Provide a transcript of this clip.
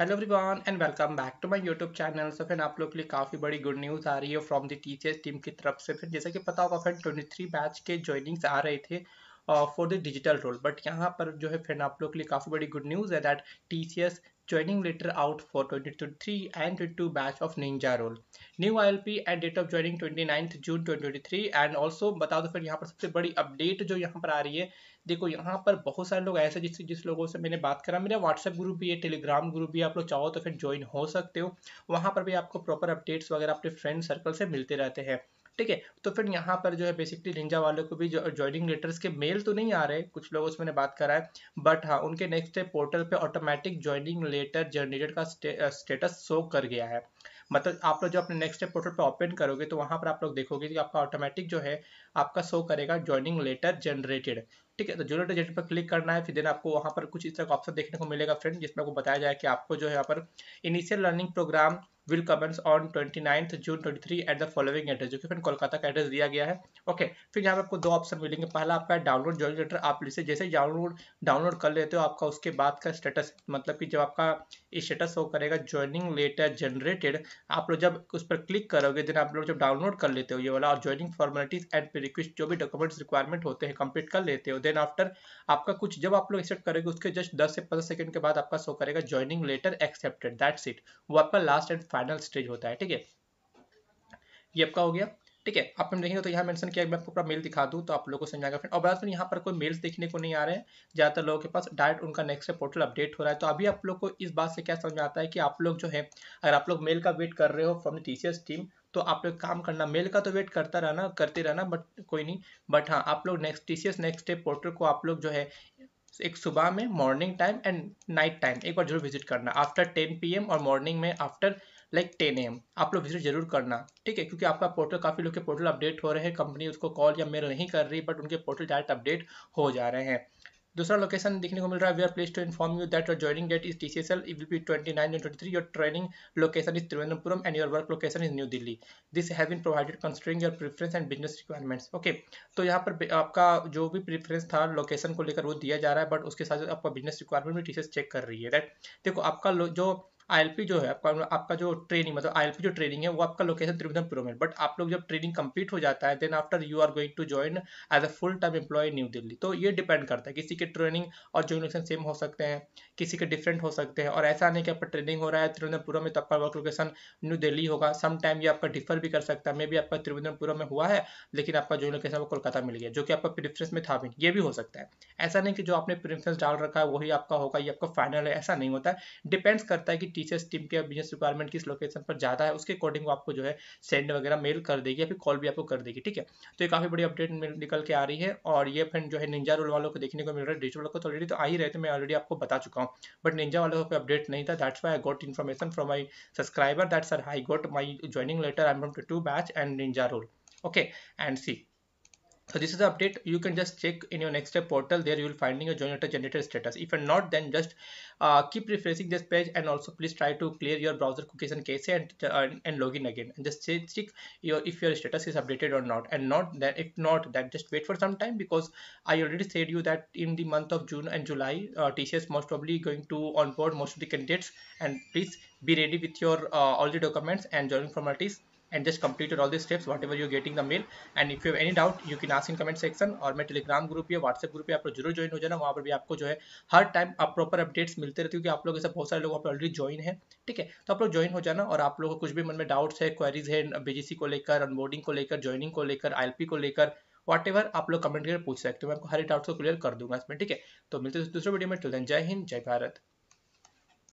Hello everyone and welcome back to my YouTube channel. So friend, आप लोग के लिए काफ़ी बड़ी गुड न्यूज़ आ रही है फ्रॉम द टीसीएस टीम की तरफ से। फिर जैसा कि पता होगा फ्रेंड, 23 बैच के ज्वाइनिंग्स आ रहे थे for the digital role, but यहाँ पर जो है फ्रेंड आप लोग के लिए काफ़ी बड़ी गुड न्यूज़ है that TCS joining letter out for 2023 and 22 batch of Ninja role, new ILP and date of joining 29th June 2023। and also बता दो फिर यहाँ पर सबसे बड़ी अपडेट जो यहाँ पर आ रही है। देखो यहाँ पर बहुत सारे लोग ऐसे जिस लोगों से मैंने बात करा, मेरा व्हाट्सएप ग्रुप भी है, टेलीग्राम ग्रुप भी है, आप लोग चाहो तो फिर ज्वाइन हो सकते हो। वहाँ पर भी आपको प्रॉपर अपडेट्स वगैरह अपने फ्रेंड सर्कल से मिलते रहते हैं, ठीक है। तो फिर यहाँ पर जो है बेसिकली निंजा वालों को भी ज्वाइनिंग लेटर्स के मेल तो नहीं आ रहे, कुछ लोगों से मैंने बात करा है, बट हाँ उनके नेक्स्ट स्टेप पोर्टल पे ऑटोमेटिक ज्वाइनिंग लेटर जनरेटेड का स्टेटस शो कर गया है। मतलब आप लोग जो अपने नेक्स्ट स्टेप पोर्टल पे ओपन करोगे तो वहाँ पर आप लोग देखोगे कि आपका ऑटोमेटिक जो है आपका शो करेगा ज्वाइनिंग लेटर जनरेटेड, ठीक है। तो ज्वाइनिंग लेटर पर क्लिक करना है, फिर देन आपको वहाँ पर कुछ इस तरह का ऑप्शन देखने को मिलेगा फ्रेंड, जिसमें आपको बताया जाए कि आपको जो है यहाँ पर initial learning program will commence on 29 June 2023 at the following address, जो कि फिर कोलकाता का एड्रेस दिया गया है। ओके, फिर यहाँ पर आपको दो ऑप्शन मिलेंगे। पहला आपका डाउनलोड ज्वाइनिंग लेटर, आप इसे जैसे ही डाउनलोड कर लेते हो आपका उसके बाद का स्टेटस, मतलब कि जब आपका स्टेटस शो करेगा ज्वाइनिंग लेटर जनरेटेड, आप लोग जब उस पर क्लिक करोगे देन आप लोग जब डाउनलोड कर लेते हो ये वाला और ज्वाइनिंग फॉर्मेलिटीज एंड रिक्वेस्ट जो भी डॉक्यूमेंट्स रिक्वायरमेंट होते हैं कंप्लीट कर लेते हो। देन आफ्टर आपका कुछ जब आप लोग एक्सेप्ट करोगे उसके जस्ट 10 से 15 सेकंड के बाद आपका शो करेगा joining letter accepted, that's it. वो आपका लास्ट एंड फाइनल स्टेज होता है, ठीक है। ये आपका हो गया, ठीक है। आप हम देखेंगे तो यहाँ मेंशन किया, मैं आपको पूरा मेल दिखा दूं तो आप लोगों को समझाएगा फ्रेंड। और बात तो यहाँ पर कोई मेल्स देखने को नहीं आ रहे हैं, ज़्यादातर लोगों के पास डायरेक्ट उनका नेक्स्ट पोर्टल अपडेट हो रहा है। तो अभी आप लोग को इस बात से क्या समझ आता है कि आप लोग जो है अगर आप लोग मेल का वेट कर रहे हो फ्रॉम द टीसीएस टीम तो आप लोग काम करना, मेल का तो वेट करते रहना, बट कोई नहीं, बट हाँ आप लोग टीसीएस नेक्स्ट स्टेप पोर्टल को आप लोग जो है एक सुबह में morning time and night time एक बार जरूर विजिट करना, आफ्टर 10 PM और मॉर्निंग में आफ्टर लाइक 10 AM आप लोग विजिट जरूर करना, ठीक है। क्योंकि आपका पोर्टल काफ़ी लोग के पोर्टल अपडेट हो रहे हैं, कंपनी उसको कॉल या मेल नहीं कर रही बट उनके पोर्टल डायरेक्ट अपडेट हो जा रहे हैं। दूसरा लोकेशन देखने को मिल रहा है, we are please to inform you that your joining date is TCSL, it will be 29 and 23, your training location is Trivendrapuram and your work location is new Delhi, this has been provided considering your preference and business requirements. Okay, तो यहाँ पर आपका जो भी preference था location को लेकर वो दिया जा रहा है, बट उसके साथ आपका बिजनेस रिक्वायरमेंट भी TCS चेक कर रही है। दैट देखो आपका जो ILP जो है आपका जो ट्रेनिंग, मतलब ILP जो ट्रेनिंग है वो आपका लोकेशन त्रिवेंद्रपुरम है, बट आप लोग जब ट्रेनिंग कंप्लीट हो जाता है then after you are going to join as a full time employ new Delhi. तो ये डिपेंड करता है, किसी के ट्रेनिंग और ज्वाइनिंग लोकेशन सेम हो सकते हैं, किसी के डिफरेंट हो सकते हैं। और ऐसा नहीं कि आपका ट्रेनिंग हो रहा है त्रिवेंद्रपुरम में तो आपका वर्क लोकेशन न्यू दिल्ली होगा, सम टाइम ये आपका डिफर भी कर सकता है। मे भी आपका त्रिवेंद्रपुरम में हुआ है लेकिन आपका ज्वाइनिंग लोकेशन आपको कोलकाता मिल गया जो कि आपका प्रेफरेंस में था भी, ये भी हो सकता है। ऐसा नहीं कि जो आपने प्रेफरेंस डाल रखा है वही आपका होगा, ये आपका फाइनल है, ऐसा नहीं होता। डिपेंड्स करता है कि टीसीएस टीम के बिजनेस रिक्वायरमेंट किस लोकेशन पर ज्यादा है, उसके अकॉर्डिंग वो आपको जो है सेंड वगैरह मेल कर देगी या फिर कॉल भी आपको कर देगी, ठीक है। तो ये काफी बड़ी अपडेट निकल के आ रही है और ये फ्रेंड जो है निंजा रोल वालों को देखने को मिल रहा है। डिजिटल को तो ऑलरेडी तो आ ही रहे थे, मैं ऑलरेडी आपको बता चुका हूँ, बट निंजा वालों को अपडेट नहीं था, that's why I got information from my subscriber that sir I got my joining letter I am from T2 batch and ninja role. Okay and see, so this is the update, you can just check in your next step portal, there you will finding a join letter generated status. If you're not, then just keep refreshing this page and also please try to clear your browser cookies and cache and log in again and just check your if your status is updated or not, and not that if not then just wait for some time, because I already said you that in the month of June and July TCS most probably going to onboard most of the candidates, and please be ready with your all the documents and joining formalities and just completed all these steps whatever you're getting the mail, and if you have any doubt you can ask in comment section। और मैं Telegram group या WhatsApp group पे आप लोग जरूर join हो जाना, वहाँ पर भी आपको जो है हर टाइम आप प्रॉपर अपडेट्स मिलते रहते हैं क्योंकि आप लोग ऐसे बहुत सारे लोग ऑलरेडी ज्वाइन है, ठीक है। तो आप लोग ज्वाइन हो जाना और आप लोगों को कुछ भी मन में डाउट्स है, क्वेरीज है, बीजीसी को लेकर, अनबोर्डिंग को लेकर, ज्वाइनिंग को लेकर, ILP को लेकर, वॉट एवर आप लोग कमेंट करके पूछ सकते हो, मैं आपको हर डाउट को क्लियर कर दूंगा इसमें, ठीक है। तो मिलते हैं दूसरे वीडियो में, टिल देन जय हिंद जय भारत।